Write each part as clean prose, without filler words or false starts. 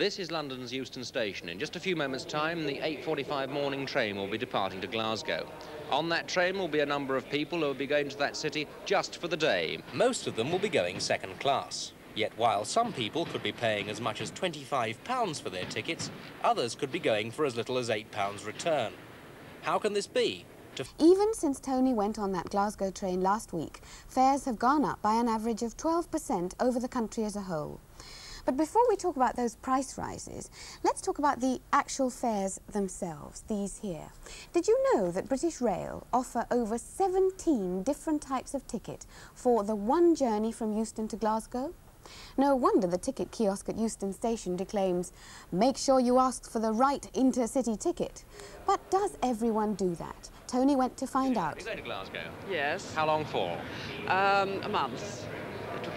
This is London's Euston Station. In just a few moments' time, the 8:45 morning train will be departing to Glasgow. On that train will be a number of people who will be going to that city just for the day. Most of them will be going second class. Yet while some people could be paying as much as £25 for their tickets, others could be going for as little as £8 return. How can this be? Even since Tony went on that Glasgow train last week, fares have gone up by an average of 12% over the country as a whole. But before we talk about those price rises, let's talk about the actual fares themselves, these here. Did you know that British Rail offer over 17 different types of ticket for the one journey from Euston to Glasgow? No wonder the ticket kiosk at Euston Station declaims, "Make sure you ask for the right intercity ticket." But does everyone do that? Tony went to find out. You go to Glasgow? Yes. How long for? A month.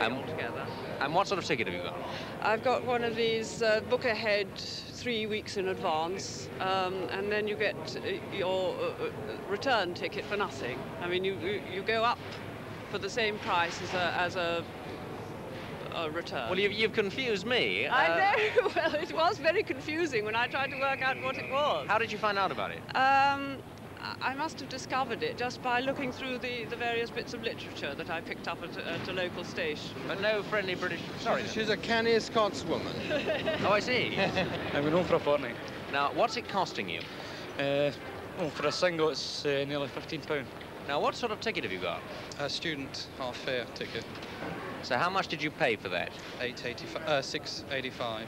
Altogether. And what sort of ticket have you got? I've got one of these book ahead 3 weeks in advance, and then you get your return ticket for nothing. I mean, you go up for the same price as a return. Well, you've confused me. I know. Well, it was very confusing when I tried to work out what it was. How did you find out about it? I must have discovered it just by looking through the various bits of literature that I picked up at a local station. But no friendly British... Sorry. She's a canny Scotswoman. Oh, I see. I'm going home for a fortnight. Now, what's it costing you? For a single, it's nearly £15. Now, what sort of ticket have you got? A student half-fare ticket. So how much did you pay for that? £6.85.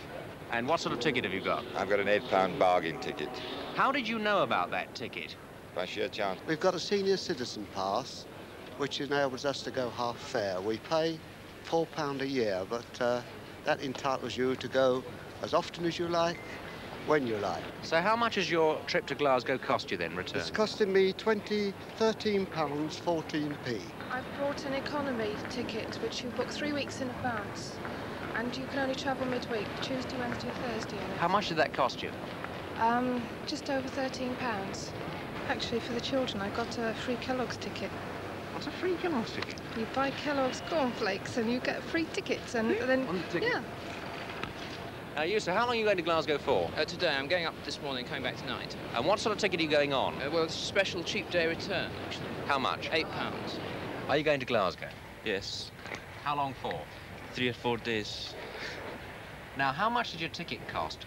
And what sort of ticket have you got? I've got an £8 bargain ticket. How did you know about that ticket? By sheer chance. We've got a senior citizen pass, which enables us to go half fare. We pay £4 a year, but that entitles you to go as often as you like, when you like. So how much has your trip to Glasgow cost you then, return? It's costing me £13.14. I've bought an economy ticket, which you book 3 weeks in advance, and you can only travel midweek, Tuesday, Wednesday, Thursday. How much did that cost you? Just over £13. Actually, for the children, I got a free Kellogg's ticket. What's a free Kellogg's ticket? You buy Kellogg's cornflakes and you get free tickets, and then one ticket. Yeah. Euston, how long are you going to Glasgow for? Today, I'm going up this morning, coming back tonight. And what sort of ticket are you going on? Well, it's a special cheap day return, actually. How much? £8. Are you going to Glasgow? Yes. How long for? 3 or 4 days. Now, how much did your ticket cost?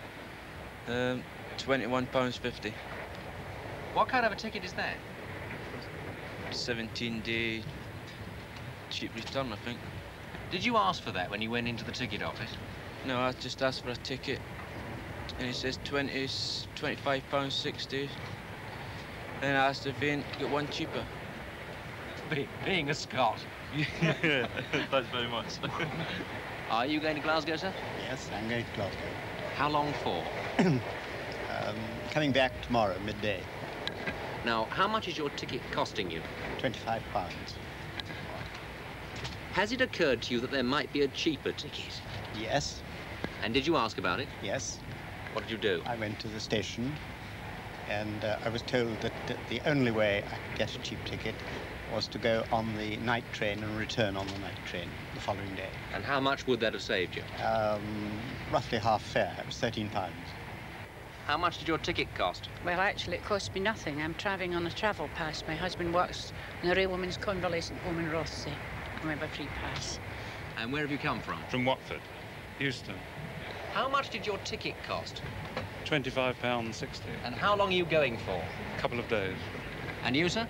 £21.50. What kind of a ticket is that? 17-day cheap return, I think. Did you ask for that when you went into the ticket office? No, I just asked for a ticket, and it says £25.60. Then I asked if they got one cheaper. Being a Scot. Thanks very much. Are you going to Glasgow, sir? Yes, I'm going to Glasgow. How long for? Coming back tomorrow, midday. Now, how much is your ticket costing you? £25. Has it occurred to you that there might be a cheaper ticket? Yes. And did you ask about it? Yes. What did you do? I went to the station, and I was told that the only way I could get a cheap ticket was to go on the night train and return on the night train the following day. And how much would that have saved you? Roughly half fare. It was £13. How much did your ticket cost? Well, actually, it cost me nothing. I'm travelling on a travel pass. My husband works in a rail woman's convalescent home in Rothesay. I have a free pass. And where have you come from? From Watford, Euston. How much did your ticket cost? £25.60. And how long are you going for? A couple of days. And you, sir?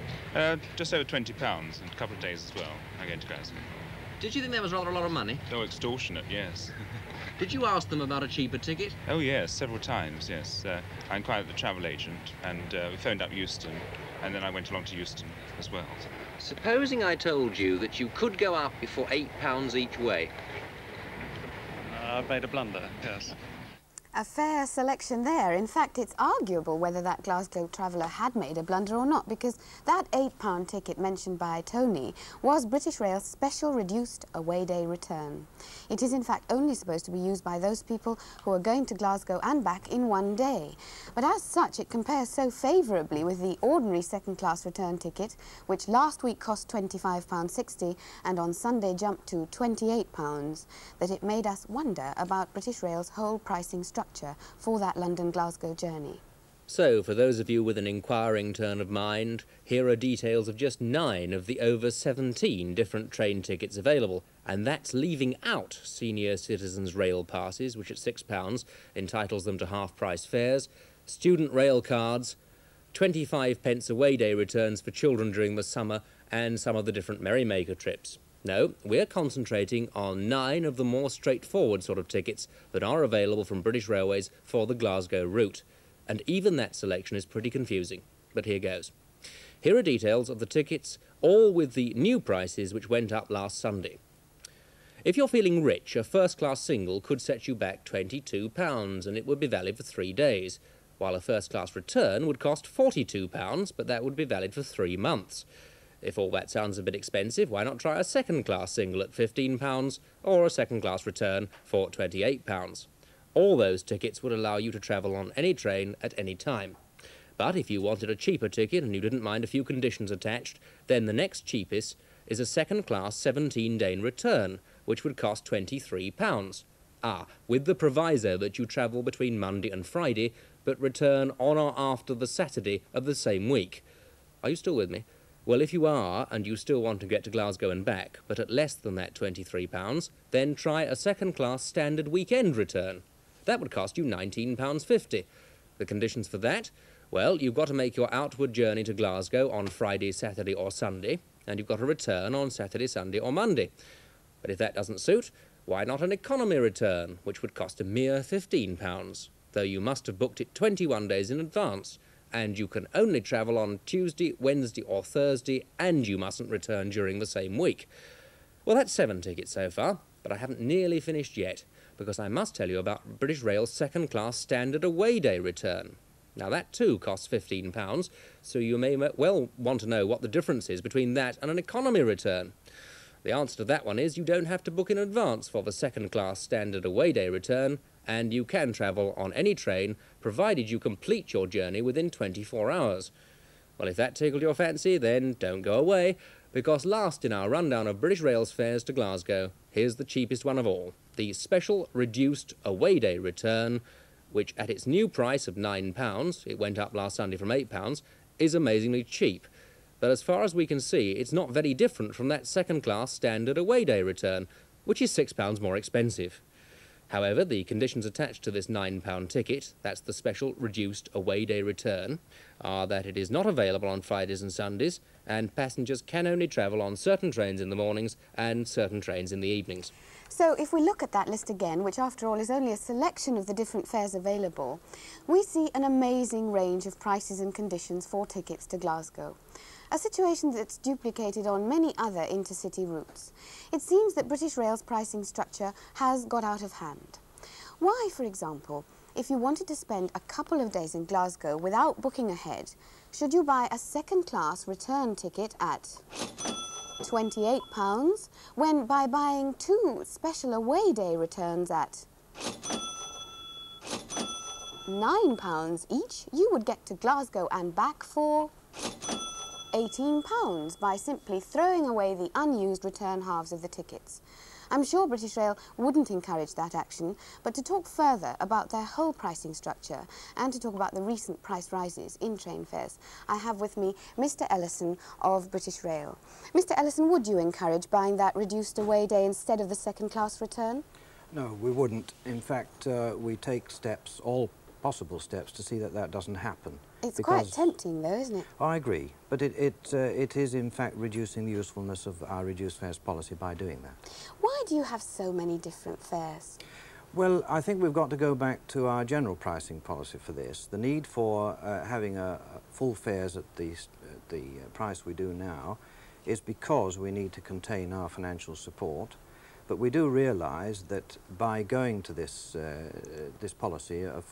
Just over £20 and a couple of days as well. I'm going to Glasgow. Did you think that was rather a lot of money? Oh, extortionate, yes. Did you ask them about a cheaper ticket? Oh, yes, several times, yes. I inquired at the travel agent, and we phoned up Euston, and then I went along to Euston as well. Supposing I told you that you could go up for £8 each way. I've made a blunder, yes. A fair selection there. In fact, it's arguable whether that Glasgow traveller had made a blunder or not, because that £8 ticket mentioned by Tony was British Rail's special reduced away day return. It is in fact only supposed to be used by those people who are going to Glasgow and back in one day. But as such, it compares so favourably with the ordinary second-class return ticket, which last week cost £25.60 and on Sunday jumped to £28, that it made us wonder about British Rail's whole pricing structure. structure for that London-Glasgow journey. So, for those of you with an inquiring turn of mind, here are details of just 9 of the over 17 different train tickets available, and that's leaving out senior citizens' rail passes, which at £6 entitles them to half-price fares, student rail cards, 25p away day returns for children during the summer, and some of the different merrymaker trips. No, we're concentrating on 9 of the more straightforward sort of tickets that are available from British Railways for the Glasgow route. And even that selection is pretty confusing, but here goes. Here are details of the tickets, all with the new prices which went up last Sunday. If you're feeling rich, a first-class single could set you back £22, and it would be valid for 3 days, while a first-class return would cost £42, but that would be valid for 3 months. If all that sounds a bit expensive, why not try a second-class single at £15, or a second-class return for £28? All those tickets would allow you to travel on any train at any time. But if you wanted a cheaper ticket and you didn't mind a few conditions attached, then the next cheapest is a second-class 17-day return, which would cost £23. With the proviso that you travel between Monday and Friday, but return on or after the Saturday of the same week. Are you still with me? Well, if you are, and you still want to get to Glasgow and back, but at less than that £23, then try a second-class standard weekend return. That would cost you £19.50. The conditions for that? Well, you've got to make your outward journey to Glasgow on Friday, Saturday or Sunday, and you've got to return on Saturday, Sunday or Monday. But if that doesn't suit, why not an economy return, which would cost a mere £15, though you must have booked it 21 days in advance, and you can only travel on Tuesday, Wednesday or Thursday, and you mustn't return during the same week. Well, that's 7 tickets so far, but I haven't nearly finished yet, because I must tell you about British Rail's second-class standard away day return. Now, that too costs £15, so you may well want to know what the difference is between that and an economy return. The answer to that one is you don't have to book in advance for the second-class standard away day return, and you can travel on any train, provided you complete your journey within 24 hours. Well, if that tickled your fancy, then don't go away, because last in our rundown of British Rail's fares to Glasgow, here's the cheapest one of all, the special reduced away day return, which at its new price of £9, it went up last Sunday from £8, is amazingly cheap. But as far as we can see, it's not very different from that second-class standard away day return, which is £6 more expensive. However, the conditions attached to this £9 ticket, that's the special reduced away day return, are that it is not available on Fridays and Sundays, and passengers can only travel on certain trains in the mornings and certain trains in the evenings. So if we look at that list again, which after all is only a selection of the different fares available, we see an amazing range of prices and conditions for tickets to Glasgow. A situation that's duplicated on many other intercity routes. It seems that British Rail's pricing structure has got out of hand. Why, for example, if you wanted to spend a couple of days in Glasgow without booking ahead, should you buy a second-class return ticket at £28, when by buying 2 special away day returns at £9 each, you would get to Glasgow and back for £18 by simply throwing away the unused return halves of the tickets. I'm sure British Rail wouldn't encourage that action, but to talk further about their whole pricing structure and to talk about the recent price rises in train fares, I have with me Mr Ellison of British Rail. Mr Ellison, would you encourage buying that reduced away day instead of the second-class return? No, we wouldn't. In fact, we take steps, all possible steps, to see that that doesn't happen. It's quite tempting, though, isn't it? I agree, but it is in fact reducing the usefulness of our reduced fares policy by doing that. Why do you have so many different fares? Well, I think we've got to go back to our general pricing policy for this. The need for having full fares at the price we do now is because we need to contain our financial support. But we do realise that by going to this, this policy of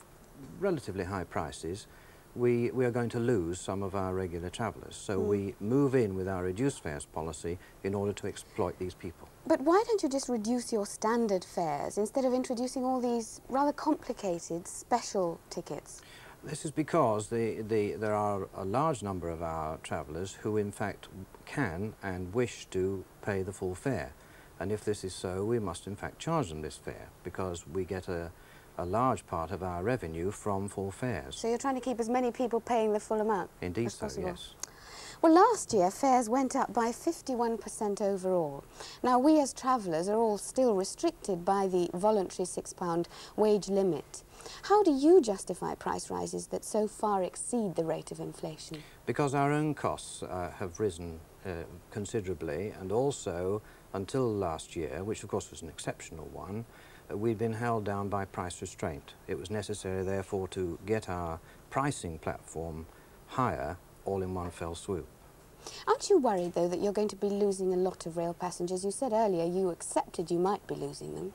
relatively high prices, we are going to lose some of our regular travellers, so we move in with our reduced fares policy in order to exploit these people. But why don't you just reduce your standard fares instead of introducing all these rather complicated special tickets? This is because there are a large number of our travellers who in fact can and wish to pay the full fare, and if this is so, we must in fact charge them this fare, because we get a a large part of our revenue from full fares. So you're trying to keep as many people paying the full amount? Indeed so, possible. Yes. Well, last year fares went up by 51% overall. Now, we as travellers are all still restricted by the voluntary £6 wage limit. How do you justify price rises that so far exceed the rate of inflation? Because our own costs have risen considerably, and also until last year, which of course was an exceptional one, we'd been held down by price restraint. It was necessary, therefore, to get our pricing platform higher all in one fell swoop. Aren't you worried, though, that you're going to be losing a lot of rail passengers? You said earlier you accepted you might be losing them.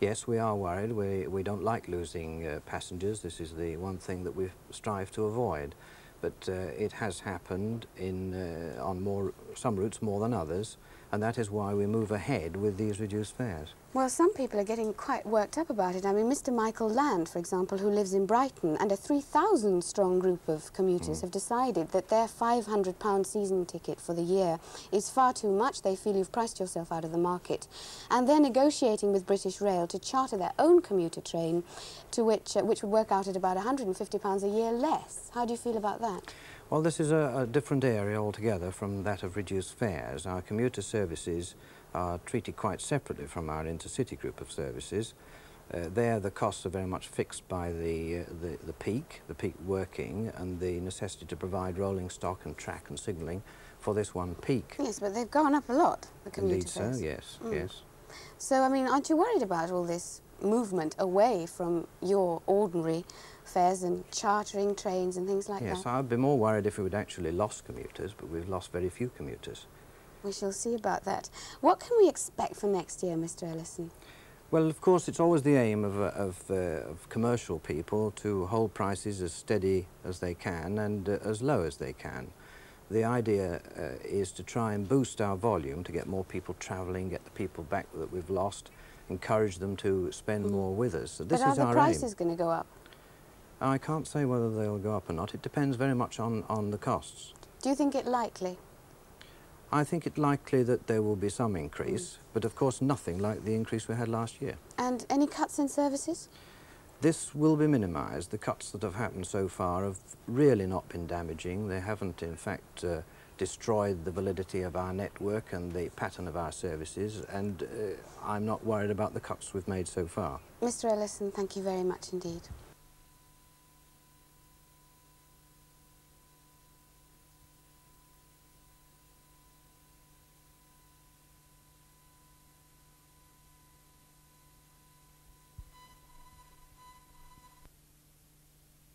Yes, we are worried. We don't like losing passengers. This is the one thing that we strive to avoid. But it has happened in, on some routes more than others, and that is why we move ahead with these reduced fares. Well, some people are getting quite worked up about it. I mean, Mr Michael Land, for example, who lives in Brighton, and a 3,000-strong group of commuters have decided that their £500 season ticket for the year is far too much. They feel you've priced yourself out of the market. And they're negotiating with British Rail to charter their own commuter train, to which would work out at about £150 a year less. How do you feel about that? Well, this is a different area altogether from that of reduced fares. Our commuter services are treated quite separately from our intercity group of services. There, the costs are very much fixed by the peak working, and the necessity to provide rolling stock and track and signalling for this one peak. Yes, but they've gone up a lot, the commuter fares. Indeed so, yes, yes. So, I mean, aren't you worried about all this movement away from your ordinary fares and chartering trains and things like that? Yes, I'd be more worried if we'd actually lost commuters, but we've lost very few commuters. We shall see about that. What can we expect for next year, Mr Ellison? Well, of course, it's always the aim of commercial people to hold prices as steady as they can and as low as they can. The idea is to try and boost our volume, to get more people travelling, get the people back that we've lost, encourage them to spend more with us. So this is our aim. But are the prices going to go up? I can't say whether they'll go up or not. It depends very much on the costs. Do you think it likely? I think it likely that there will be some increase, but of course nothing like the increase we had last year. And any cuts in services? This will be minimised. The cuts that have happened so far have really not been damaging. They haven't, in fact, destroyed the validity of our network and the pattern of our services, and I'm not worried about the cuts we've made so far. Mr Ellison, thank you very much indeed.